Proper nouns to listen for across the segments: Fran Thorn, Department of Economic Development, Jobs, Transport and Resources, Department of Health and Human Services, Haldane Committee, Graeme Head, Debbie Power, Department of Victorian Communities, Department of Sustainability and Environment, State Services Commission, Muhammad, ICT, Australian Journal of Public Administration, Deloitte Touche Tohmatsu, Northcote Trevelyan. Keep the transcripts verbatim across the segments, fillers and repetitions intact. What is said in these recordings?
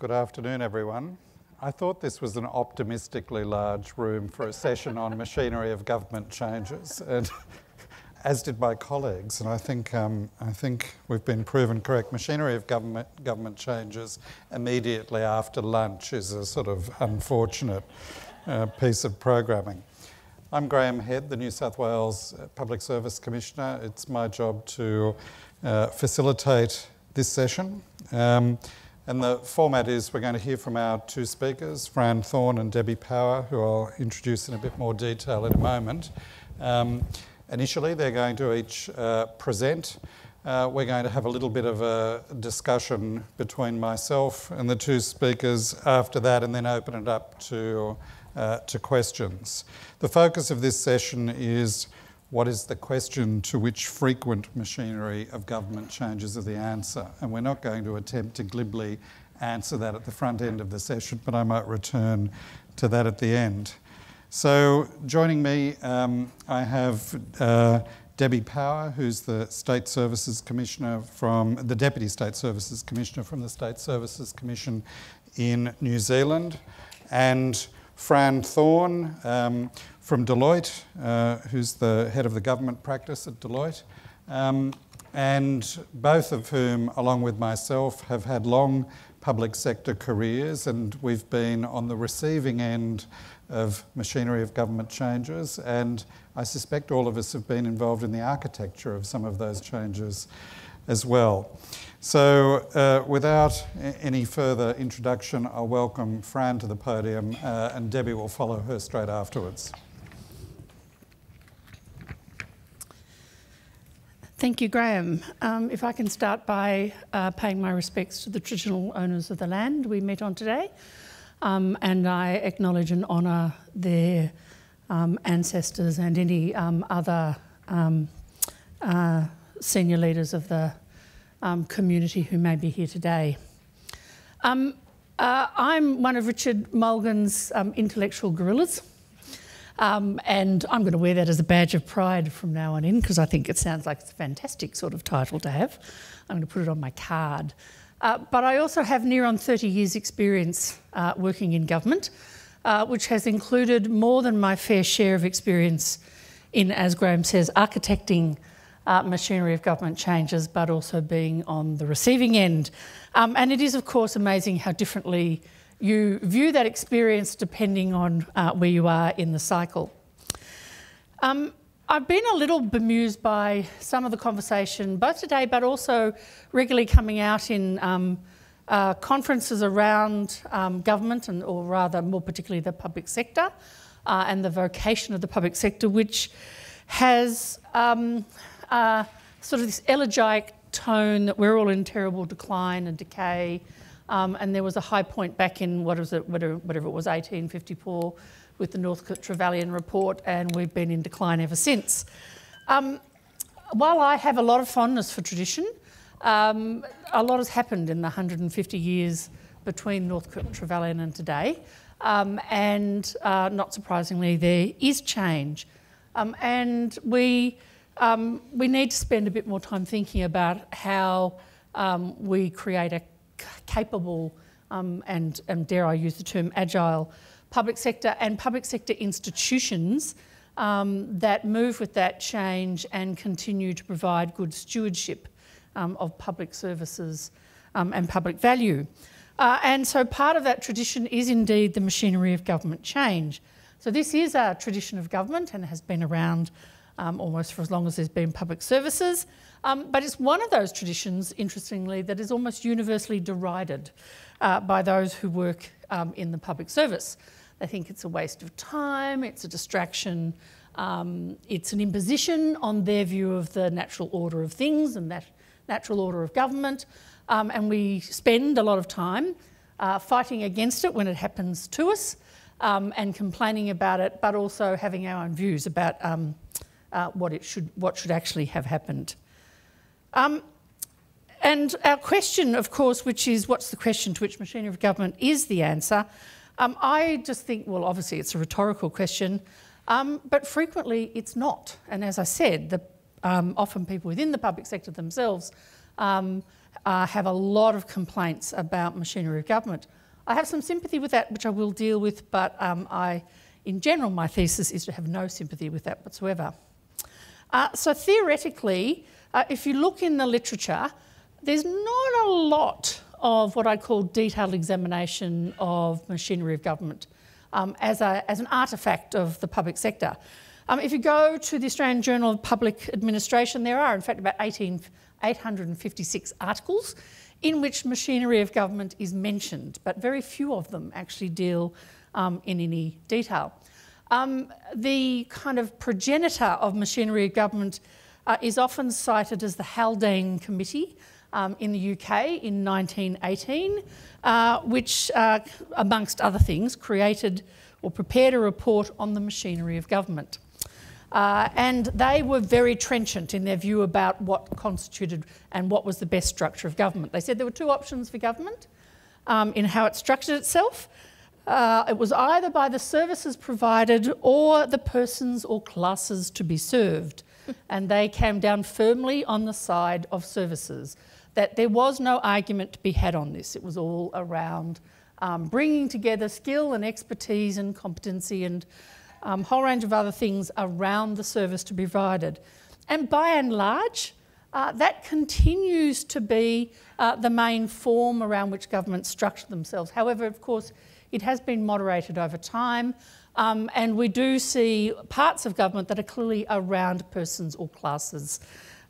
Good afternoon, everyone. I thought this was an optimistically large room for a session on machinery of government changes, and as did my colleagues. And I think um, I think we've been proven correct. Machinery of government government changes immediately after lunch is a sort of unfortunate uh, piece of programming. I'm Graeme Head, the New South Wales Public Service Commissioner. It's my job to uh, facilitate this session. Um, And the format is we're going to hear from our two speakers, Fran Thorn and Debbie Power, who I'll introduce in a bit more detail in a moment. Um, initially, they're going to each uh, present. Uh, we're going to have a little bit of a discussion between myself and the two speakers after that, and then open it up to, uh, to questions. The focus of this session is what is the question to which frequent machinery of government changes are the answer? And we're not going to attempt to glibly answer that at the front end of the session, but I might return to that at the end. So joining me, um, I have uh, Debbie Power, who's the State Services Commissioner from, the Deputy State Services Commissioner from the State Services Commission in New Zealand, and Fran Thorn, um, from Deloitte, uh, who's the head of the government practice at Deloitte, um, and both of whom, along with myself, have had long public sector careers, and we've been on the receiving end of machinery of government changes, and I suspect all of us have been involved in the architecture of some of those changes as well. So uh, without any further introduction, I'll welcome Fran to the podium, uh, and Debbie will follow her straight afterwards. Thank you, Graeme. Um, if I can start by uh, paying my respects to the traditional owners of the land we met on today, um, and I acknowledge and honour their um, ancestors and any um, other um, uh, senior leaders of the um, community who may be here today. Um, uh, I'm one of Richard Mulgan's um, intellectual gorillas. Um, and I'm going to wear that as a badge of pride from now on in, because I think it sounds like it's a fantastic sort of title to have. I'm going to put it on my card. Uh, but I also have near on thirty years experience uh, working in government, uh, which has included more than my fair share of experience in, as Graeme says, architecting uh, machinery of government changes, but also being on the receiving end. Um, and it is, of course, amazing how differently you view that experience depending on uh, where you are in the cycle. Um, I've been a little bemused by some of the conversation, both today but also regularly coming out in um, uh, conferences around um, government, and or rather more particularly the public sector uh, and the vocation of the public sector, which has um, uh, sort of this elegiac tone that we're all in terrible decline and decay. Um, and there was a high point back in, what was it, whatever, whatever it was, eighteen fifty-four, with the Northcote Trevelyan report, and we've been in decline ever since. Um, while I have a lot of fondness for tradition, um, a lot has happened in the one hundred and fifty years between Northcote Trevelyan and today, um, and uh, not surprisingly, there is change. Um, and we, um, we need to spend a bit more time thinking about how um, we create a capable um, and, and, dare I use the term, agile public sector and public sector institutions um, that move with that change and continue to provide good stewardship um, of public services um, and public value. Uh, and so part of that tradition is indeed the machinery of government change. So this is a tradition of government and has been around Um, almost for as long as there's been public services. Um, but it's one of those traditions, interestingly, that is almost universally derided uh, by those who work um, in the public service. They think it's a waste of time, it's a distraction, um, it's an imposition on their view of the natural order of things and that natural order of government. Um, and we spend a lot of time uh, fighting against it when it happens to us um, and complaining about it, but also having our own views about um, Uh, what it should, what should actually have happened. Um, and our question, of course, which is what's the question to which machinery of government is the answer, um, I just think, well, obviously it's a rhetorical question, um, but frequently it's not. And as I said, the, um, often people within the public sector themselves um, uh, have a lot of complaints about machinery of government. I have some sympathy with that, which I will deal with, but um, I, in general, my thesis is to have no sympathy with that whatsoever. Uh, so theoretically, uh, if you look in the literature, there's not a lot of what I call detailed examination of machinery of government um, as, a, as an artefact of the public sector. Um, if you go to the Australian Journal of Public Administration, there are in fact about eighteen, eight hundred fifty-six articles in which machinery of government is mentioned, but very few of them actually deal um, in any detail. Um, the kind of progenitor of machinery of government uh, is often cited as the Haldane Committee um, in the U K in nineteen eighteen, uh, which, uh, amongst other things, created or prepared a report on the machinery of government. Uh, and they were very trenchant in their view about what constituted and what was the best structure of government. They said there were two options for government um, in how it structured itself. Uh, it was either by the services provided or the persons or classes to be served. And they came down firmly on the side of services, that there was no argument to be had on this. It was all around um, bringing together skill and expertise and competency and a um, whole range of other things around the service to be provided. And by and large, uh, that continues to be uh, the main form around which governments structure themselves. However, of course, it has been moderated over time, um, and we do see parts of government that are clearly around persons or classes,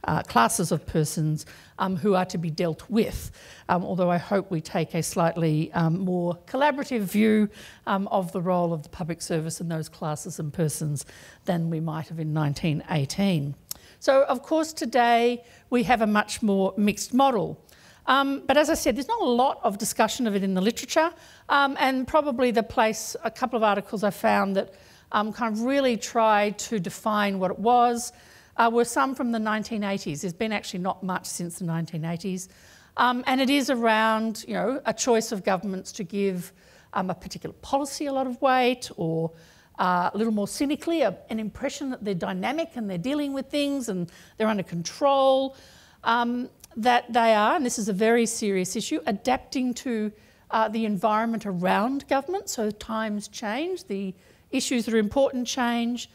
uh, classes of persons um, who are to be dealt with, um, although I hope we take a slightly um, more collaborative view um, of the role of the public service and those classes and persons than we might have in nineteen eighteen. So, of course, today we have a much more mixed model. Um, but as I said, there's not a lot of discussion of it in the literature, um, and probably the place, a couple of articles I found that um, kind of really tried to define what it was uh, were some from the nineteen eighties. There's been actually not much since the nineteen eighties. Um, and it is around, you know, a choice of governments to give um, a particular policy a lot of weight, or uh, a little more cynically, a, an impression that they're dynamic and they're dealing with things and they're under control. Um, that they are, and this is a very serious issue, adapting to uh, the environment around government, so times change, the issues that are important change.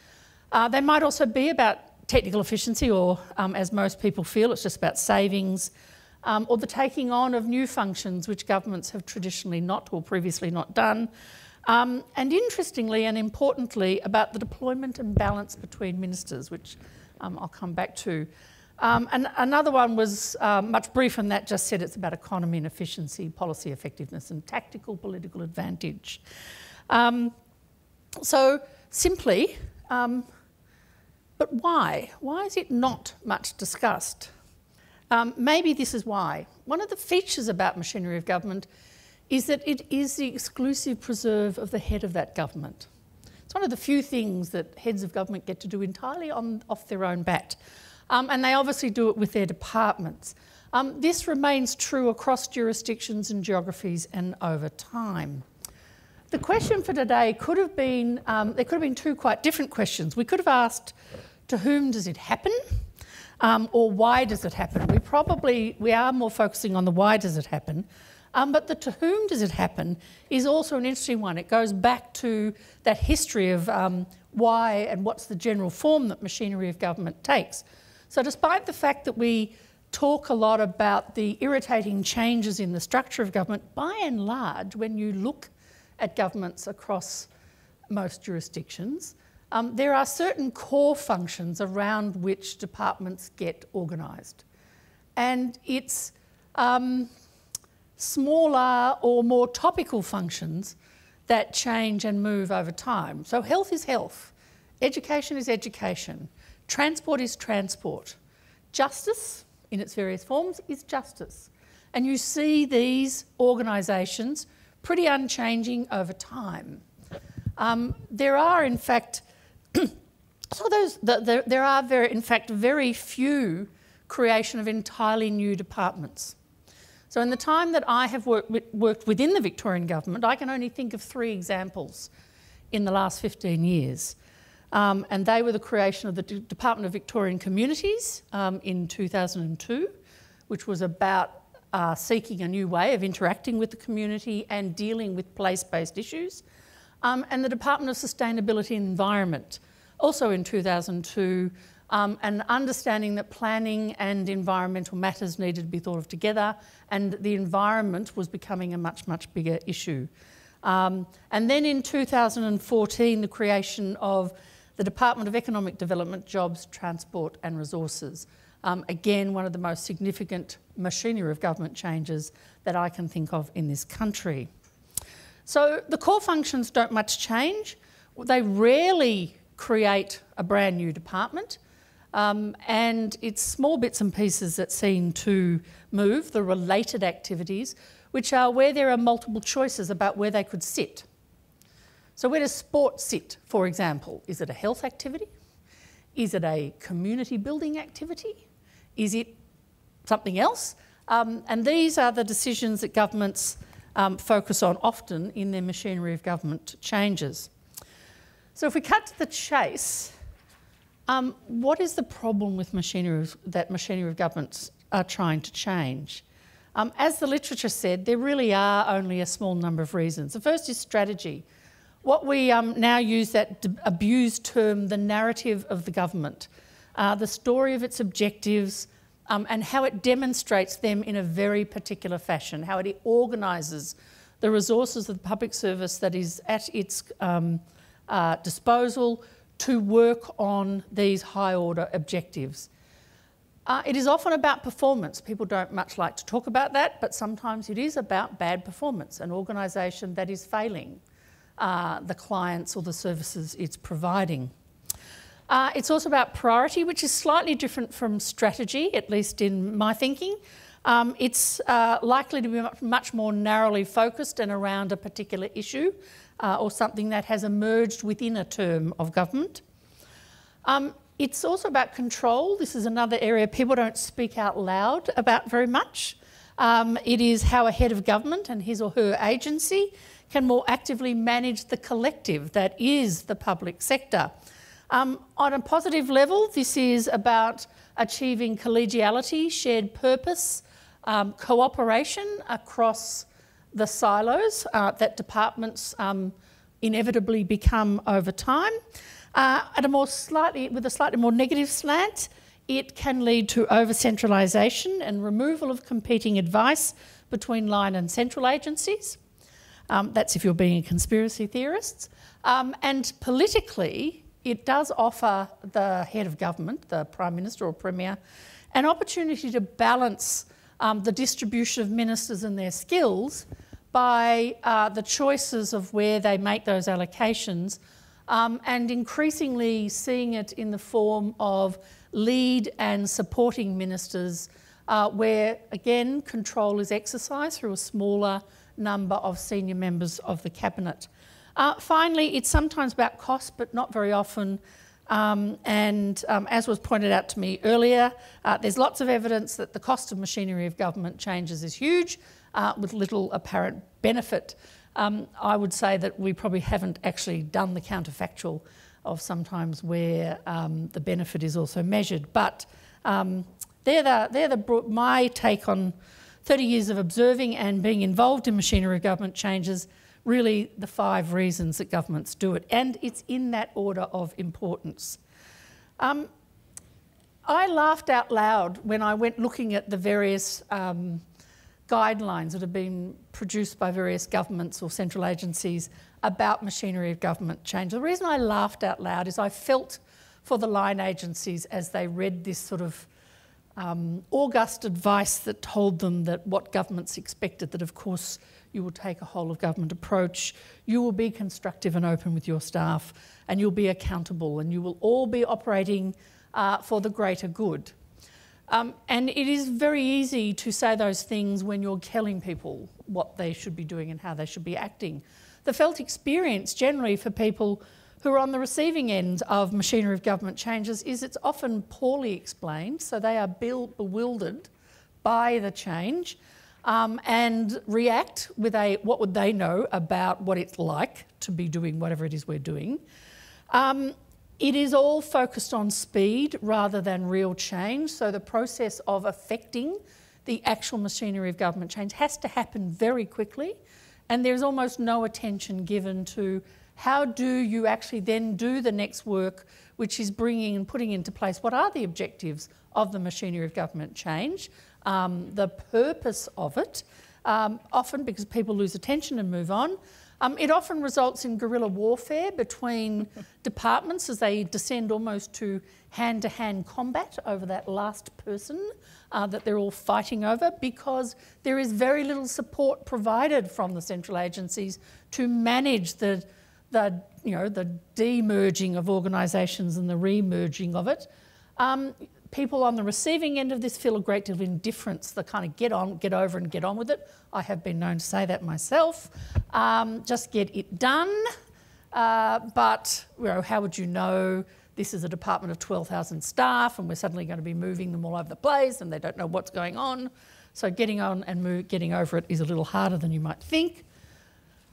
Uh, they might also be about technical efficiency, or um, as most people feel, it's just about savings, um, or the taking on of new functions which governments have traditionally not or previously not done. Um, and interestingly and importantly, about the deployment and balance between ministers, which um, I'll come back to. Um, and another one was uh, much briefer, and that just said it's about economy and efficiency, policy effectiveness and tactical political advantage. Um, so simply, um, but why? Why is it not much discussed? Um, maybe this is why. One of the features about machinery of government is that it is the exclusive preserve of the head of that government. It's one of the few things that heads of government get to do entirely on, off their own bat. Um, and they obviously do it with their departments. Um, this remains true across jurisdictions and geographies and over time. The question for today could have been, um, there could have been two quite different questions. We could have asked, to whom does it happen? Um, or why does it happen? We probably, we are more focusing on the why does it happen. Um, but the to whom does it happen is also an interesting one. It goes back to that history of um, why and what's the general form that machinery of government takes. So despite the fact that we talk a lot about the irritating changes in the structure of government, by and large, when you look at governments across most jurisdictions, um, there are certain core functions around which departments get organised. And it's um, smaller or more topical functions that change and move over time. So health is health, education is education, transport is transport. Justice, in its various forms, is justice. And you see these organisations pretty unchanging over time. Um, there are, in fact, so those, the, the, there are, very, in fact, very few creation of entirely new departments. So in the time that I have worked, with, worked within the Victorian government, I can only think of three examples in the last fifteen years. Um, and they were the creation of the D- Department of Victorian Communities um, in two thousand two, which was about uh, seeking a new way of interacting with the community and dealing with place-based issues, um, and the Department of Sustainability and Environment, also in two thousand two, um, and understanding that planning and environmental matters needed to be thought of together, and the environment was becoming a much, much bigger issue. Um, and then in two thousand fourteen, the creation of the Department of Economic Development, Jobs, Transport and Resources. Um, again, one of the most significant machinery of government changes that I can think of in this country. So the core functions don't much change. They rarely create a brand new department, um, and it's small bits and pieces that seem to move, the related activities, which are where there are multiple choices about where they could sit. So where does sport sit, for example? Is it a health activity? Is it a community building activity? Is it something else? Um, and these are the decisions that governments um, focus on often in their machinery of government changes. So if we cut to the chase, um, what is the problem with machinery that machinery of governments are trying to change? Um, as the literature said, there really are only a small number of reasons. The first is strategy. What we um, now use that abused term, the narrative of the government, uh, the story of its objectives, um, and how it demonstrates them in a very particular fashion, how it organises the resources of the public service that is at its um, uh, disposal to work on these high order objectives. Uh, it is often about performance. People don't much like to talk about that, but sometimes it is about bad performance, an organisation that is failing Uh, the clients or the services it's providing. Uh, it's also about priority, which is slightly different from strategy, at least in my thinking. Um, it's uh, likely to be much more narrowly focused and around a particular issue uh, or something that has emerged within a term of government. Um, it's also about control. This is another area people don't speak out loud about very much. Um, it is how a head of government and his or her agency can more actively manage the collective that is the public sector. Um, on a positive level, this is about achieving collegiality, shared purpose, um, cooperation across the silos uh, that departments um, inevitably become over time. Uh, at a more slightly, with a slightly more negative slant, it can lead to over-centralisation and removal of competing advice between line and central agencies. Um, that's if you're being a conspiracy theorist. Um, and politically, it does offer the head of government, the Prime Minister or Premier, an opportunity to balance um, the distribution of ministers and their skills by uh, the choices of where they make those allocations, um, and increasingly seeing it in the form of lead and supporting ministers, uh, where, again, control is exercised through a smaller number of senior members of the cabinet. Uh, finally, it's sometimes about cost, but not very often. Um, and um, as was pointed out to me earlier, uh, there's lots of evidence that the cost of machinery of government changes is huge, uh, with little apparent benefit. Um, I would say that we probably haven't actually done the counterfactual of sometimes where um, the benefit is also measured. But um, they're the, they're the, my take on thirty years of observing and being involved in machinery of government changes, really the five reasons that governments do it. And it's in that order of importance. Um, I laughed out loud when I went looking at the various um, guidelines that have been produced by various governments or central agencies about machinery of government change. The reason I laughed out loud is I felt for the line agencies as they read this sort of Um, august advice that told them that what governments expected, that of course you will take a whole of government approach, you will be constructive and open with your staff, and you'll be accountable, and you will all be operating uh, for the greater good. Um, and it is very easy to say those things when you're telling people what they should be doing and how they should be acting. The felt experience generally for people who are on the receiving end of machinery of government changes is it's often poorly explained, so they are bewildered by the change um, and react with a what would they know about what it's like to be doing whatever it is we're doing. Um, it is all focused on speed rather than real change, so the process of affecting the actual machinery of government change has to happen very quickly, and there's almost no attention given to how do you actually then do the next work, which is bringing and putting into place what are the objectives of the machinery of government change, um, the purpose of it, um, often because people lose attention and move on. Um, it often results in guerrilla warfare between departments as they descend almost to hand-to-hand combat over that last person uh, that they're all fighting over, because there is very little support provided from the central agencies to manage the, the you know, the demerging of organisations and the re-merging of it. Um, people on the receiving end of this feel a great deal of indifference. They kind of get on, get over and get on with it. I have been known to say that myself. Um, just get it done. Uh, but you know, how would you know this is a department of twelve thousand staff and we're suddenly going to be moving them all over the place and they don't know what's going on. So getting on and move, getting over it is a little harder than you might think.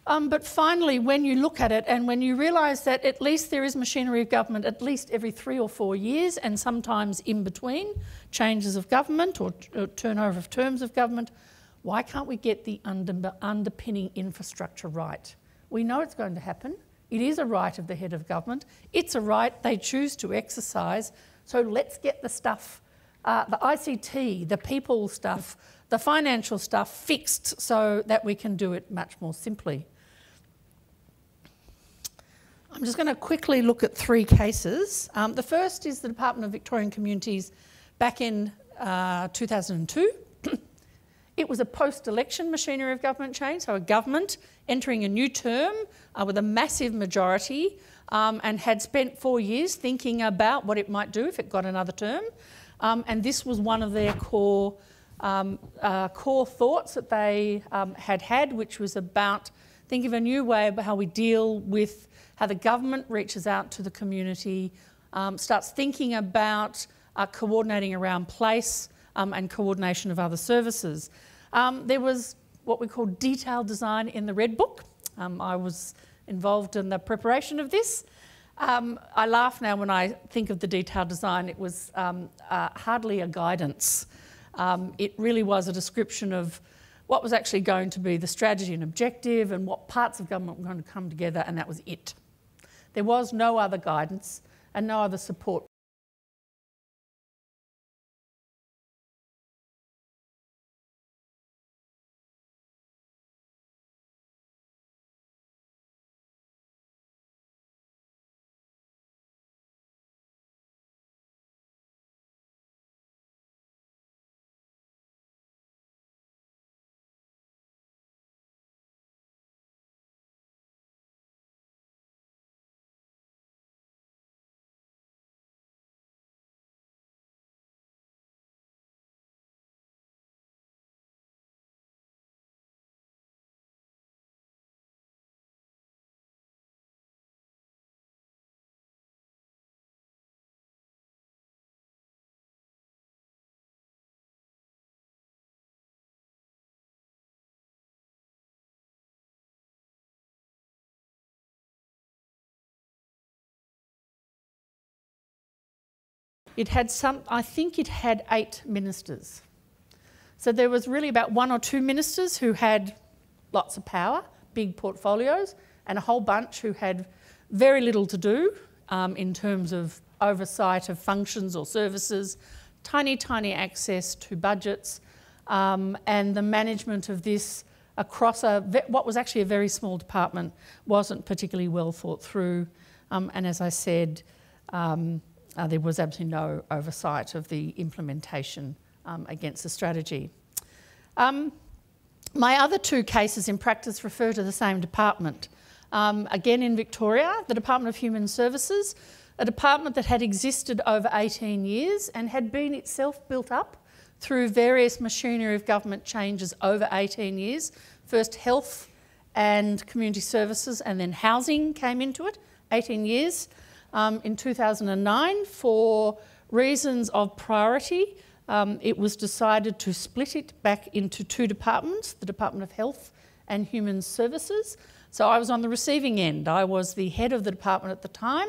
Um, but finally, when you look at it and when you realise that at least there is machinery of government at least every three or four years and sometimes in between changes of government or, or turnover of terms of government, why can't we get the under, underpinning infrastructure right? We know it's going to happen. It is a right of the head of government. It's a right they choose to exercise. So let's get the stuff, uh, the I C T, the people stuff, the financial stuff fixed so that we can do it much more simply. I'm just going to quickly look at three cases. Um, the first is the Department of Victorian Communities back in uh, two thousand two. It was a post-election machinery of government change, so a government entering a new term uh, with a massive majority um, and had spent four years thinking about what it might do if it got another term. Um, and this was one of their core, um, uh, core thoughts that they um, had had, which was about think of a new way about how we deal with how the government reaches out to the community, um, starts thinking about uh, coordinating around place, Um, and coordination of other services. Um, there was what we call detailed design in the Red Book. Um, I was involved in the preparation of this. Um, I laugh now when I think of the detailed design. It was um, uh, hardly a guidance. Um, it really was a description of what was actually going to be the strategy and objective and what parts of government were going to come together, and that was it. There was no other guidance and no other support. It had some, I think it had eight ministers. So there was really about one or two ministers who had lots of power, big portfolios, and a whole bunch who had very little to do um, in terms of oversight of functions or services, tiny, tiny access to budgets, um, and the management of this across a, what was actually a very small department wasn't particularly well thought through. Um, and as I said, um, Uh, there was absolutely no oversight of the implementation um, against the strategy. Um, my other two cases in practice refer to the same department. Um, again in Victoria, the Department of Human Services, a department that had existed over eighteen years and had been itself built up through various machinery of government changes over eighteen years. First health and community services, and then housing came into it, eighteen years. Um, in two thousand nine, for reasons of priority, um, it was decided to split it back into two departments, the Department of Health and Human Services. So I was on the receiving end. I was the head of the department at the time,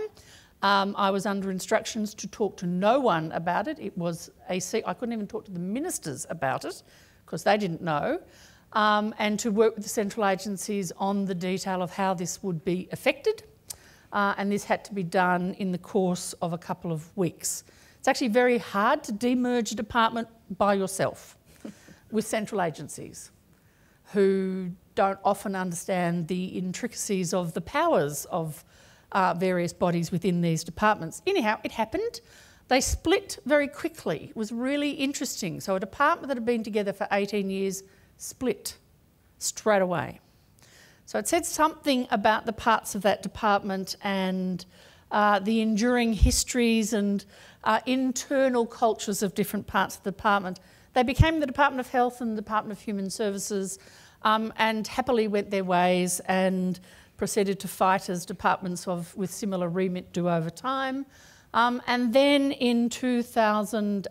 Um, I was under instructions to talk to no one about it. It was a secret. I couldn't even talk to the ministers about it because they didn't know. Um, and to work with the central agencies on the detail of how this would be affected. Uh, and this had to be done in the course of a couple of weeks. It's actually very hard to demerge a department by yourself with central agencies who don't often understand the intricacies of the powers of uh, various bodies within these departments. Anyhow, it happened. They split very quickly. It was really interesting. So a department that had been together for eighteen years split straight away. So it said something about the parts of that department and uh, the enduring histories and uh, internal cultures of different parts of the department. They became the Department of Health and the Department of Human Services, um, and happily went their ways and proceeded to fight as departments of, with similar remit do over time. Um, and then in two thousand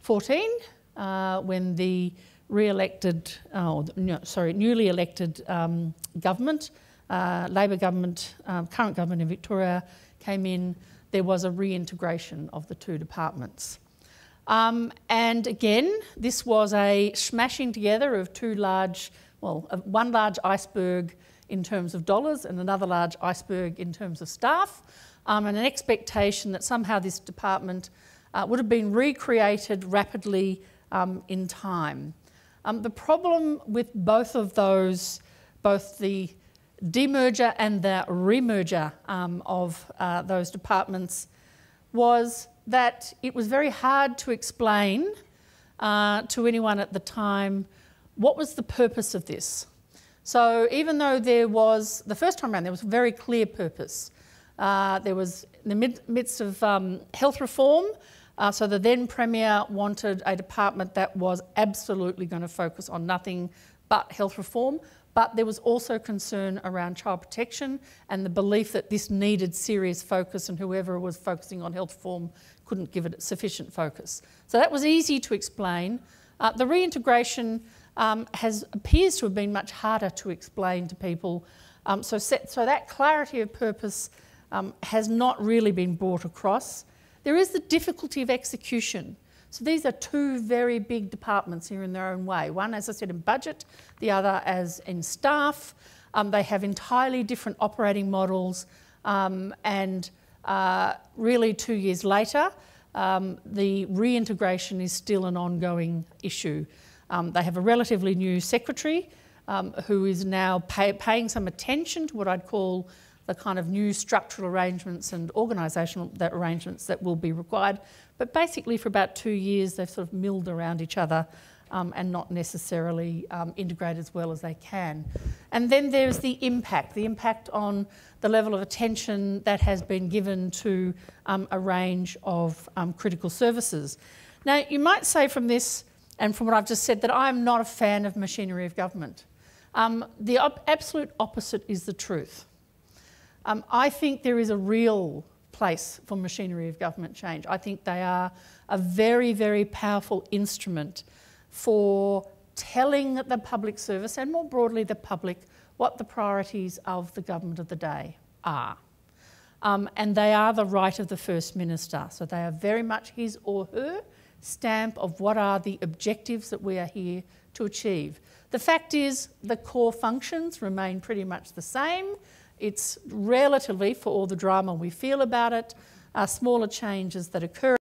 fourteen, uh, when the re-elected, oh, no, sorry, newly elected um, government, uh, Labor government, um, current government in Victoria came in, there was a reintegration of the two departments. Um, and again, this was a smashing together of two large, well, uh, one large iceberg in terms of dollars and another large iceberg in terms of staff, um, and an expectation that somehow this department uh, would have been recreated rapidly um, in time. Um, the problem with both of those, both the demerger and the remerger um, of uh, those departments, was that it was very hard to explain uh, to anyone at the time what was the purpose of this. So even though there was, the first time around, there was a very clear purpose. Uh, there was, in the mid midst of um, health reform, Uh, so the then Premier wanted a department that was absolutely going to focus on nothing but health reform, but there was also concern around child protection and the belief that this needed serious focus and whoever was focusing on health reform couldn't give it sufficient focus. So that was easy to explain. Uh, the reintegration um, has, appears to have been much harder to explain to people. Um, so, set, so that clarity of purpose um, has not really been brought across. There is the difficulty of execution. So these are two very big departments here in their own way. One, as I said, in budget, the other as in staff. Um, they have entirely different operating models, um, and uh, really two years later, um, the reintegration is still an ongoing issue. Um, they have a relatively new secretary um, who is now pay paying some attention to what I'd call the kind of new structural arrangements and organisational that arrangements that will be required. But basically for about two years they've sort of milled around each other um, and not necessarily um, integrated as well as they can. And then there's the impact, the impact on the level of attention that has been given to um, a range of um, critical services. Now you might say from this and from what I've just said that I'm not a fan of machinery of government. Um, the op- absolute opposite is the truth. Um, I think there is a real place for machinery of government change. I think they are a very, very powerful instrument for telling the public service and more broadly the public what the priorities of the government of the day are. Um, and they are the right of the First Minister. So they are very much his or her stamp of what are the objectives that we are here to achieve. The fact is the core functions remain pretty much the same. It's relatively, for all the drama we feel about it, uh, smaller changes that occur.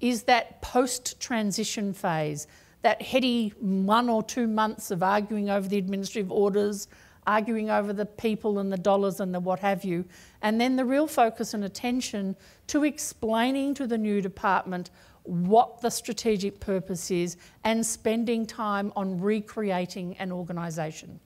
is that post-transition phase, that heady one or two months of arguing over the administrative orders, arguing over the people and the dollars and the what have you, and then the real focus and attention to explaining to the new department what the strategic purpose is and spending time on recreating an organisation,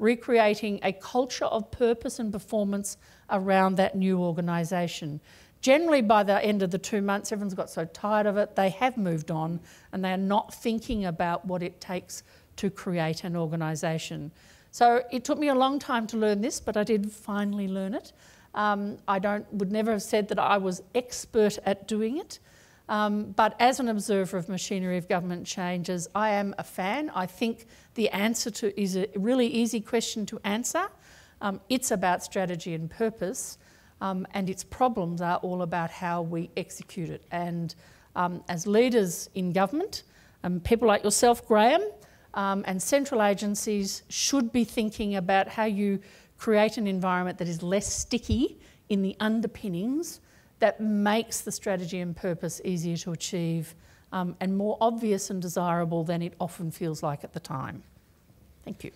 recreating a culture of purpose and performance around that new organisation. Generally by the end of the two months, everyone's got so tired of it, they have moved on and they're not thinking about what it takes to create an organisation. So it took me a long time to learn this, but I did finally learn it. Um, I don't, would never have said that I was expert at doing it, um, but as an observer of machinery of government changes, I am a fan. I think the answer to is a really easy question to answer. Um, it's about strategy and purpose. Um, and its problems are all about how we execute it. And um, as leaders in government, um, people like yourself, Graeme, um, and central agencies should be thinking about how you create an environment that is less sticky in the underpinnings that makes the strategy and purpose easier to achieve um, and more obvious and desirable than it often feels like at the time. Thank you.